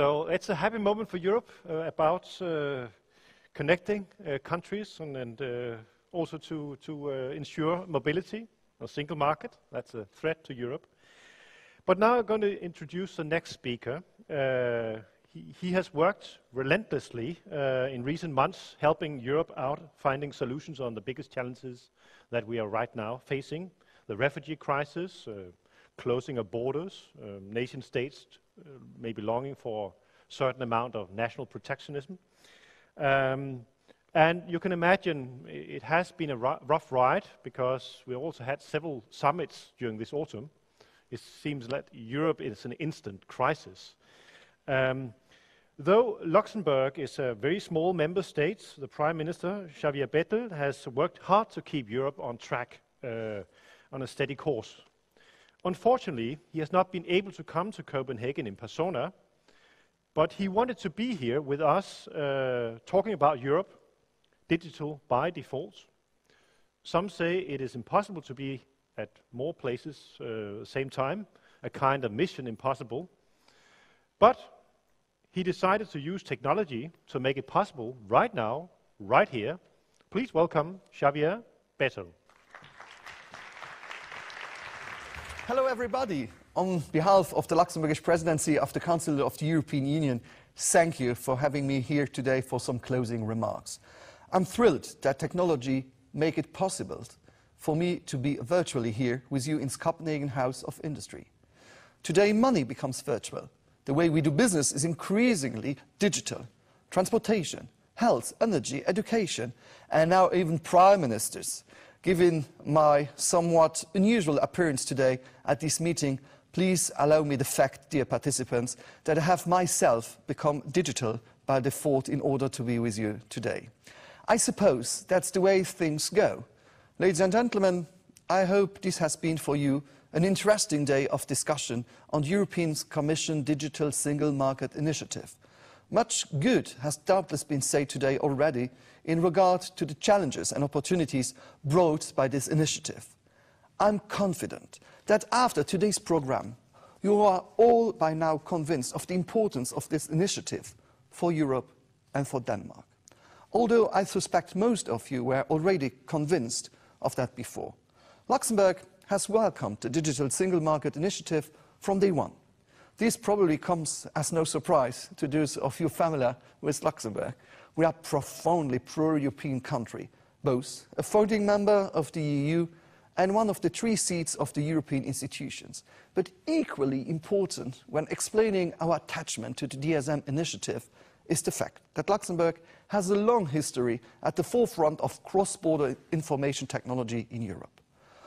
So it's a happy moment for Europe about connecting countries and also to ensure mobility, a single market. That's a threat to Europe. But now I'm going to introduce the next speaker. He has worked relentlessly in recent months, helping Europe out, finding solutions on the biggest challenges that we are right now facing. The refugee crisis, closing of borders, nation states maybe longing for a certain amount of national protectionism. And you can imagine it has been a rough ride, because we also had several summits during this autumn. It seems that Europe is an instant crisis. Though Luxembourg is a very small member state, the Prime Minister, Xavier Bettel, has worked hard to keep Europe on track, on a steady course. Unfortunately, he has not been able to come to Copenhagen in persona, but he wanted to be here with us talking about Europe, digital by default. Some say it is impossible to be at more places at the same time, a kind of mission impossible. But he decided to use technology to make it possible right now, right here. Please welcome Xavier Bettel. Hello everybody. On behalf of the Luxembourgish Presidency of the Council of the European Union, thank you for having me here today for some closing remarks. I'm thrilled that technology makes it possible for me to be virtually here with you in Copenhagen House of Industry. Today money becomes virtual. The way we do business is increasingly digital. Transportation, health, energy, education, and now even prime ministers. Given my somewhat unusual appearance today at this meeting, please allow me the fact, dear participants, that I have myself become digital by default in order to be with you today. I suppose that's the way things go. Ladies and gentlemen, I hope this has been for you an interesting day of discussion on the European Commission Digital Single Market Initiative. Much good has doubtless been said today already in regard to the challenges and opportunities brought by this initiative. I'm confident that after today's program, you are all by now convinced of the importance of this initiative for Europe and for Denmark. Although I suspect most of you were already convinced of that before. Luxembourg has welcomed the Digital Single Market Initiative from day one. This probably comes as no surprise to those of you familiar with Luxembourg. We are a profoundly pro-European country, both a founding member of the EU and one of the three seats of the European institutions. But equally important when explaining our attachment to the DSM initiative is the fact that Luxembourg has a long history at the forefront of cross-border information technology in Europe.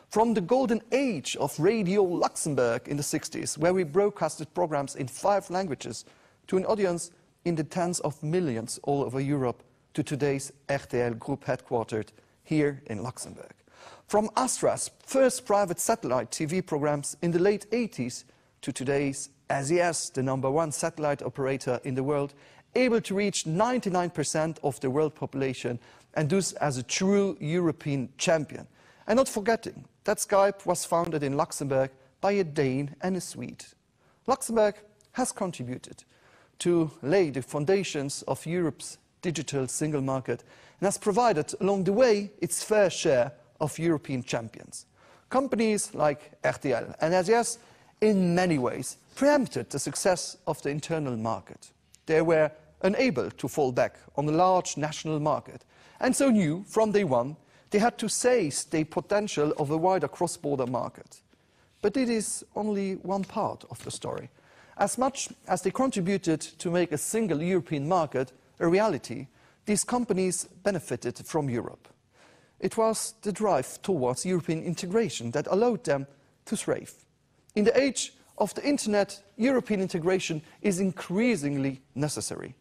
From the golden age of Radio Luxembourg in the 60s, where we broadcasted programs in 5 languages to an audience in the tens of millions all over Europe, to today's RTL group headquartered here in Luxembourg. From Astra's first private satellite TV programs in the late 80s to today's SES, the #1 satellite operator in the world, able to reach 99% of the world population and thus as a true European champion. And not forgetting that Skype was founded in Luxembourg by a Dane and a Swede. Luxembourg has contributed to lay the foundations of Europe's digital single market and has provided along the way its fair share of European champions. Companies like RTL and SES in many ways preempted the success of the internal market. They were unable to fall back on the large national market and so knew from day one they had to seize the potential of a wider cross-border market. But it is only one part of the story. As much as they contributed to make a single European market a reality, these companies benefited from Europe. It was the drive towards European integration that allowed them to thrive. In the age of the internet, European integration is increasingly necessary.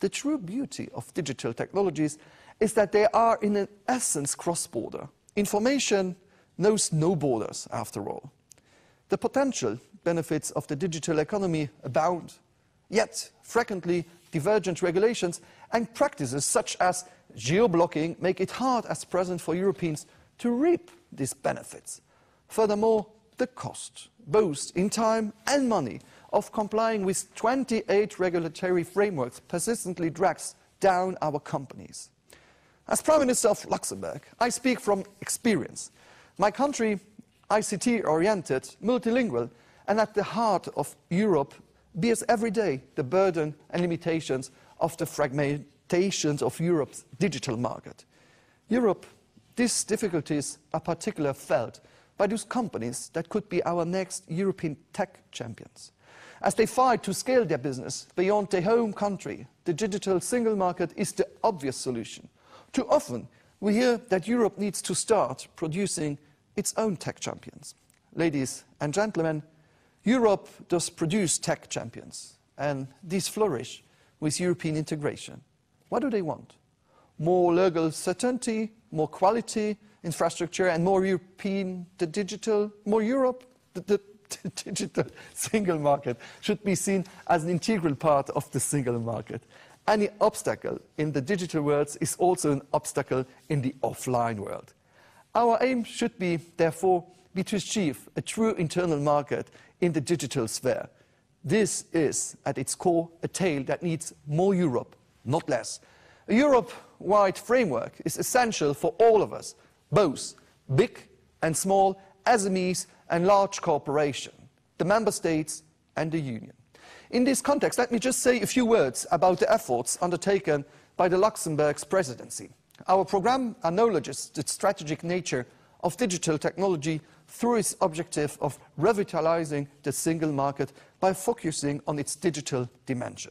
The true beauty of digital technologies is that they are in essence cross-border. Information knows no borders after all. The potential benefits of the digital economy abound, yet frequently divergent regulations and practices such as geo-blocking make it hard as present for Europeans to reap these benefits. Furthermore, the cost, both in time and money, of complying with 28 regulatory frameworks persistently drags down our companies. As Prime Minister of Luxembourg, I speak from experience. My country, ICT-oriented, multilingual, and at the heart of Europe, bears every day the burden and limitations of the fragmentations of Europe's digital market. Europe, these difficulties are particularly felt by those companies that could be our next European tech champions. As they fight to scale their business beyond their home country, the digital single market is the obvious solution. Too often, we hear that Europe needs to start producing its own tech champions. Ladies and gentlemen, Europe does produce tech champions, and these flourish with European integration. What do they want? More legal certainty, more quality, infrastructure, and more European, the digital single market should be seen as an integral part of the single market. Any obstacle in the digital world is also an obstacle in the offline world. Our aim should be, therefore, to achieve a true internal market in the digital sphere. This is, at its core, a tale that needs more Europe, not less. A Europe-wide framework is essential for all of us, both big and small, SMEs and large corporations, the member states and the union. In this context, let me just say a few words about the efforts undertaken by the Luxembourg's presidency. Our programme acknowledges the strategic nature of digital technology through its objective of revitalising the single market by focusing on its digital dimension.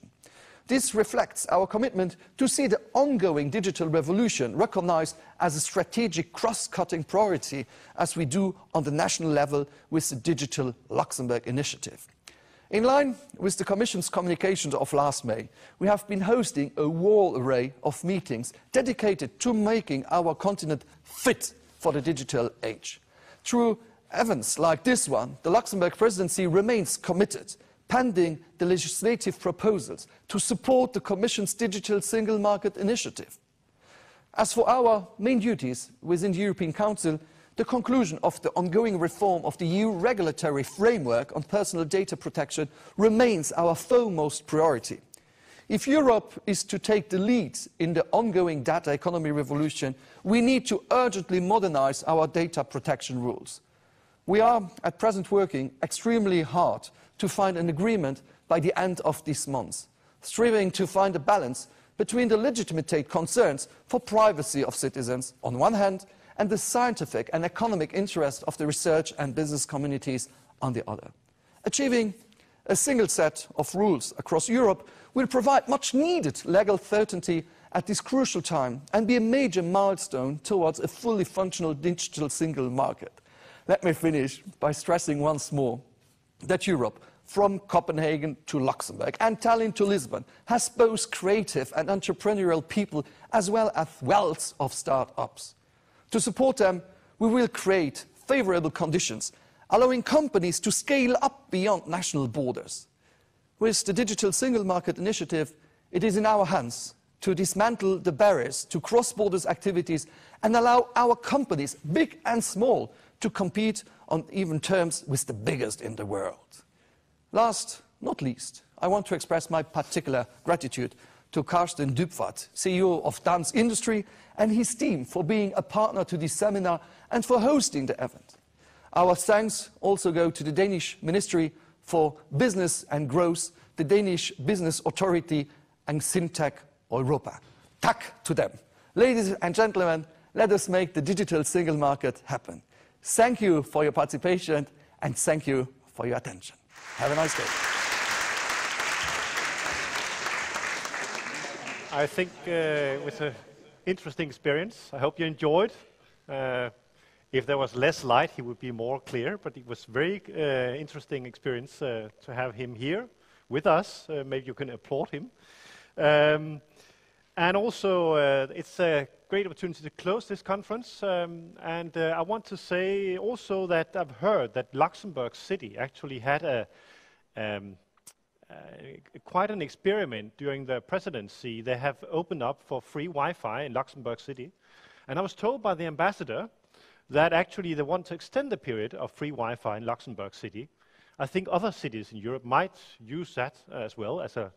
This reflects our commitment to see the ongoing digital revolution recognised as a strategic cross-cutting priority, as we do on the national level with the Digital Luxembourg Initiative. In line with the Commission's communications of last May, we have been hosting a wide array of meetings dedicated to making our continent fit for the digital age. Through events like this one, the Luxembourg Presidency remains committed, pending the legislative proposals, to support the Commission's Digital Single Market Initiative. As for our main duties within the European Council, the conclusion of the ongoing reform of the EU regulatory framework on personal data protection remains our foremost priority. If Europe is to take the lead in the ongoing data economy revolution, we need to urgently modernise our data protection rules. We are at present working extremely hard to find an agreement by the end of this month, striving to find a balance between the legitimate concerns for privacy of citizens on one hand, and the scientific and economic interest of the research and business communities on the other. Achieving a single set of rules across Europe will provide much needed legal certainty at this crucial time and be a major milestone towards a fully functional digital single market. Let me finish by stressing once more that Europe, from Copenhagen to Luxembourg and Tallinn to Lisbon, has both creative and entrepreneurial people as well as wealth of start-ups. To support them, we will create favourable conditions, allowing companies to scale up beyond national borders. With the Digital Single Market Initiative, it is in our hands to dismantle the barriers to cross-border activities and allow our companies, big and small, to compete on even terms with the biggest in the world. Last, not least, I want to express my particular gratitude to Karsten Dupvat, CEO of Dansk Industri, and his team for being a partner to this seminar and for hosting the event. Our thanks also go to the Danish Ministry for Business and Growth, the Danish Business Authority, and Syntec Europa. Tak to them. Ladies and gentlemen, let us make the digital single market happen. Thank you for your participation and thank you for your attention. Have a nice day. I think it was an interesting experience. I hope you enjoyed. If there was less light, he would be more clear, but it was very interesting experience to have him here with us. Maybe you can applaud him. And also, it's a great opportunity to close this conference. I want to say also that I've heard that Luxembourg City actually had a quite an experiment during the presidency. They have opened up for free Wi-Fi in Luxembourg City. And I was told by the ambassador that actually they want to extend the period of free Wi-Fi in Luxembourg City. I think other cities in Europe might use that as well as a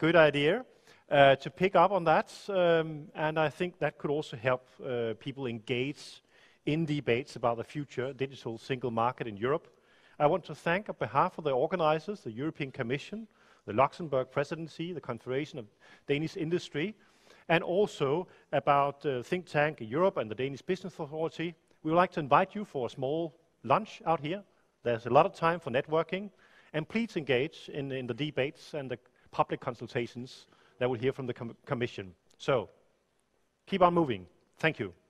good idea to pick up on that. And I think that could also help people engage in debates about the future digital single market in Europe. I want to thank on behalf of the organizers, the European Commission, the Luxembourg Presidency, the Confederation of Danish Industry, and also about Think Tank Europe and the Danish Business Authority. We would like to invite you for a small lunch out here. There's a lot of time for networking, and please engage in the debates and the public consultations that we'll hear from the Commission. So, keep on moving. Thank you.